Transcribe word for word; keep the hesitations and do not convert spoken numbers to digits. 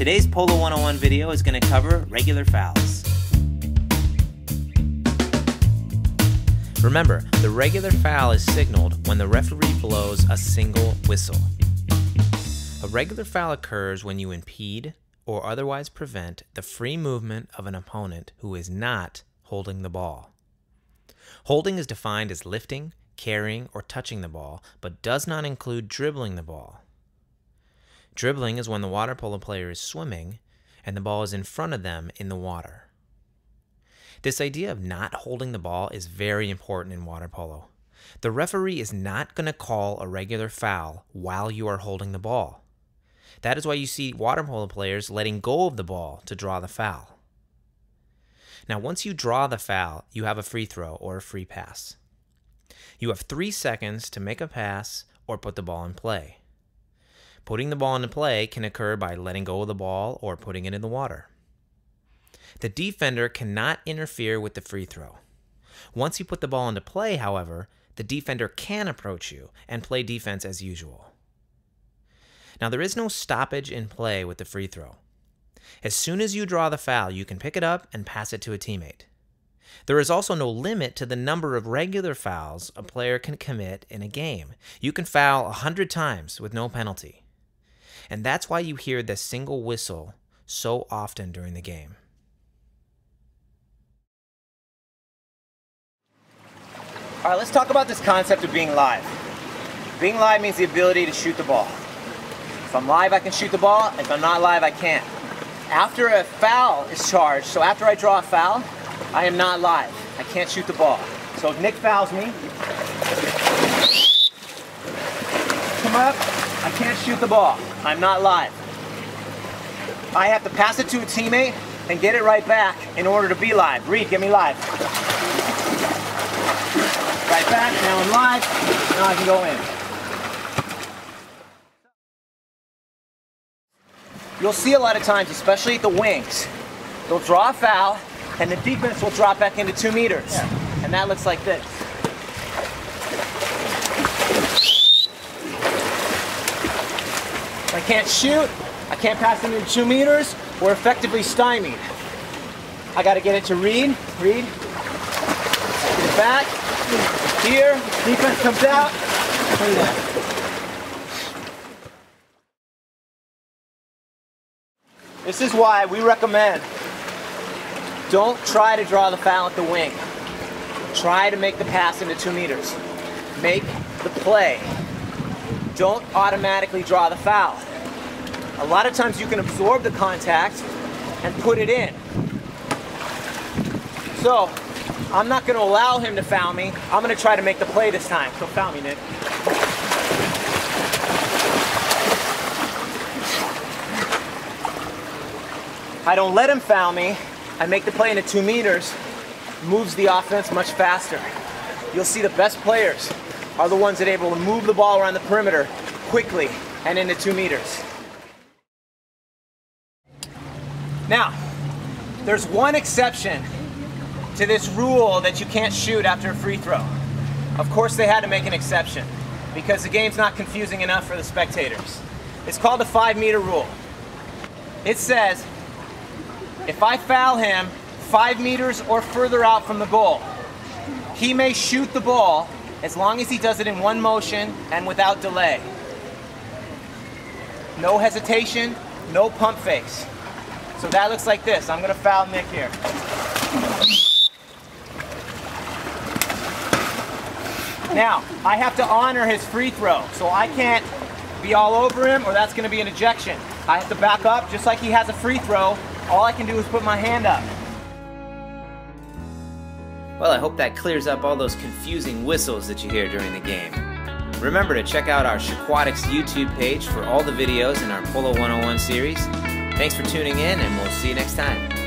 Today's Polo one oh one video is going to cover regular fouls. Remember, the regular foul is signaled when the referee blows a single whistle. A regular foul occurs when you impede or otherwise prevent the free movement of an opponent who is not holding the ball. Holding is defined as lifting, carrying, or touching the ball, but does not include dribbling the ball. Dribbling is when the water polo player is swimming and the ball is in front of them in the water. This idea of not holding the ball is very important in water polo. The referee is not going to call a regular foul while you are holding the ball. That is why you see water polo players letting go of the ball to draw the foul. Now, once you draw the foul, you have a free throw or a free pass. You have three seconds to make a pass or put the ball in play. Putting the ball into play can occur by letting go of the ball or putting it in the water. The defender cannot interfere with the free throw. Once you put the ball into play, however, the defender can approach you and play defense as usual. Now, there is no stoppage in play with the free throw. As soon as you draw the foul, you can pick it up and pass it to a teammate. There is also no limit to the number of regular fouls a player can commit in a game. You can foul one hundred times with no penalty. And that's why you hear the single whistle so often during the game. All right, let's talk about this concept of being live. Being live means the ability to shoot the ball. If I'm live, I can shoot the ball. If I'm not live, I can't. After a foul is charged, so after I draw a foul, I am not live. I can't shoot the ball. So if Nick fouls me, come up, I can't shoot the ball. I'm not live. I have to pass it to a teammate and get it right back in order to be live. Reed, get me live. Right back, now I'm live, now I can go in. You'll see a lot of times, especially at the wings, they'll draw a foul and the defense will drop back into two meters. Yeah. And that looks like this. I can't shoot, I can't pass into two meters, we're effectively stymied. I gotta get it to Reed, Reed, get it back, here, defense comes out, look at that. This is why we recommend don't try to draw the foul at the wing. Try to make the pass into two meters. Make the play. Don't automatically draw the foul. A lot of times you can absorb the contact and put it in. So I'm not going to allow him to foul me. I'm going to try to make the play this time. So foul me, Nick. I don't let him foul me, I make the play into two meters, moves the offense much faster. You'll see the best players are the ones that are able to move the ball around the perimeter quickly and into two meters. Now, there's one exception to this rule that you can't shoot after a free throw. Of course they had to make an exception because the game's not confusing enough for the spectators. It's called the five meter rule. It says, if I foul him five meters or further out from the goal, he may shoot the ball as long as he does it in one motion and without delay. No hesitation, no pump fakes. So that looks like this. I'm going to foul Nick here. Now, I have to honor his free throw, so I can't be all over him or that's going to be an ejection. I have to back up just like he has a free throw. All I can do is put my hand up. Well, I hope that clears up all those confusing whistles that you hear during the game. Remember to check out our Shaquatics YouTube page for all the videos in our Polo one oh one series. Thanks for tuning in, and we'll see you next time.